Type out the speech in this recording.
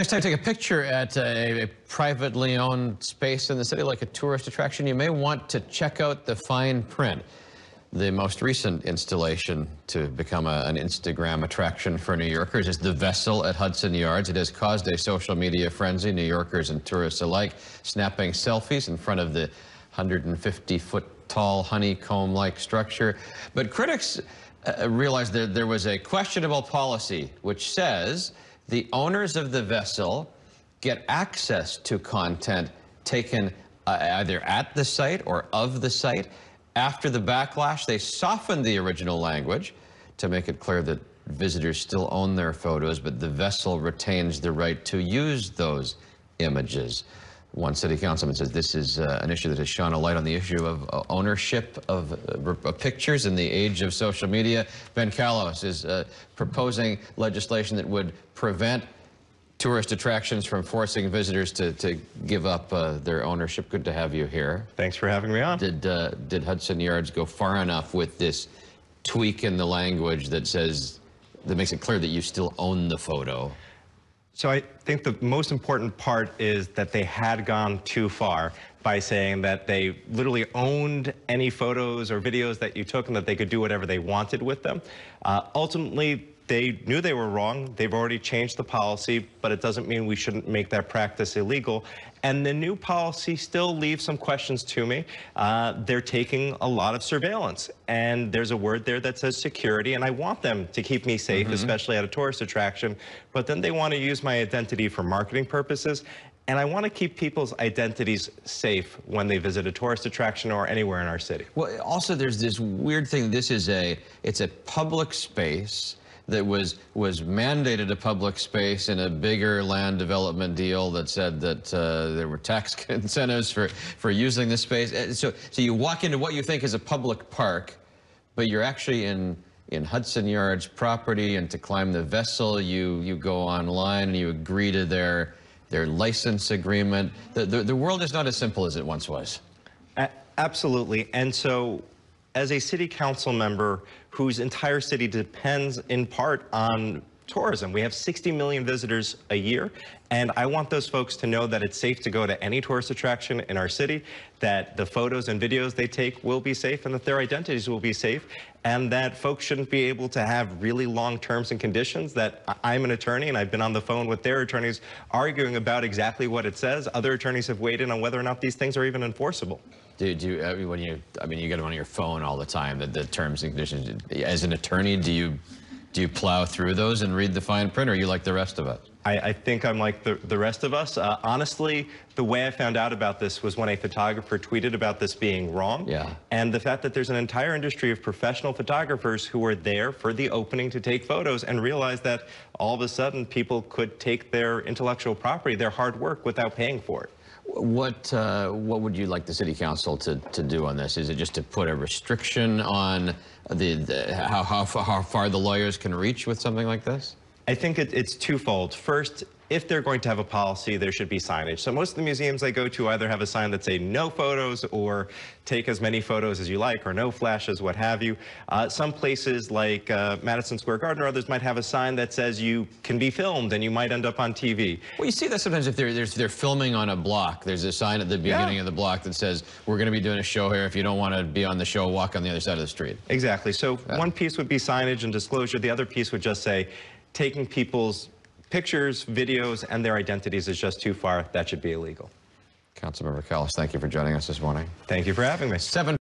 Next time you take a picture at a privately owned space in the city, like a tourist attraction, you may want to check out the fine print. The most recent installation to become an Instagram attraction for New Yorkers is the Vessel at Hudson Yards. It has caused a social media frenzy, New Yorkers and tourists alike snapping selfies in front of the 150-foot-tall honeycomb-like structure. But critics realized that there was a questionable policy which says the owners of the vessel get access to content taken either at the site or of the site. After the backlash, they softened the original language to make it clear that visitors still own their photos, but the vessel retains the right to use those images. One city councilman says this is an issue that has shone a light on the issue of ownership of pictures in the age of social media. Ben Kallos is proposing legislation that would prevent tourist attractions from forcing visitors to give up their ownership. Good to have you here. Thanks for having me on. Did Hudson Yards go far enough with this tweak in the language that makes it clear that you still own the photo? So I think the most important part is that they had gone too far by saying that they literally owned any photos or videos that you took and that they could do whatever they wanted with them. Ultimately, they knew they were wrong. They've already changed the policy, but it doesn't mean we shouldn't make that practice illegal. And the new policy still leaves some questions to me. They're taking a lot of surveillance, and there's a word there that says security, and I want them to keep me safe, especially at a tourist attraction, but then they want to use my identity for marketing purposes. And I want to keep people's identities safe when they visit a tourist attraction or anywhere in our city. Well, also there's this weird thing. This is it's a public space that was mandated a public space in a bigger land development deal that said that there were tax incentives for using this space. So you walk into what you think is a public park, but you're actually in Hudson Yards property, and to climb the vessel, you go online and you agree to their license agreement. The world is not as simple as it once was. Absolutely, and so as a city council member whose entire city depends in part on tourism, we have 60 million visitors a year, and I want those folks to know that it's safe to go to any tourist attraction in our city, that the photos and videos they take will be safe, and that their identities will be safe, and that folks shouldn't be able to have really long terms and conditions. That I'm an attorney, and I've been on the phone with their attorneys arguing about exactly what it says. Other attorneys have weighed in on whether or not these things are even enforceable. Dude, you get them on your phone all the time, the terms and conditions. As an attorney, do you plow through those and read the fine print, or are you like the rest of us? I think I'm like the rest of us. Honestly, the way I found out about this was when a photographer tweeted about this being wrong. Yeah. And the fact that there's an entire industry of professional photographers who were there for the opening to take photos and realized that all of a sudden people could take their intellectual property, their hard work, without paying for it. What would you like the city council to do on this? Is it just to put a restriction on how far the lawyers can reach with something like this? I think it's twofold. First, if they're going to have a policy, there should be signage. So most of the museums I go to either have a sign that say no photos or take as many photos as you like or no flashes, what have you. Some places like Madison Square Garden or others might have a sign that says you can be filmed and you might end up on TV. Well, you see that sometimes if they're filming on a block. There's a sign at the beginning of the block that says we're going to be doing a show here. If you don't want to be on the show, walk on the other side of the street. Exactly. So one piece would be signage and disclosure. The other piece would just say taking people's pictures, videos, and their identities is just too far. That should be illegal. Councilmember Kallos, thank you for joining us this morning. Thank you for having me.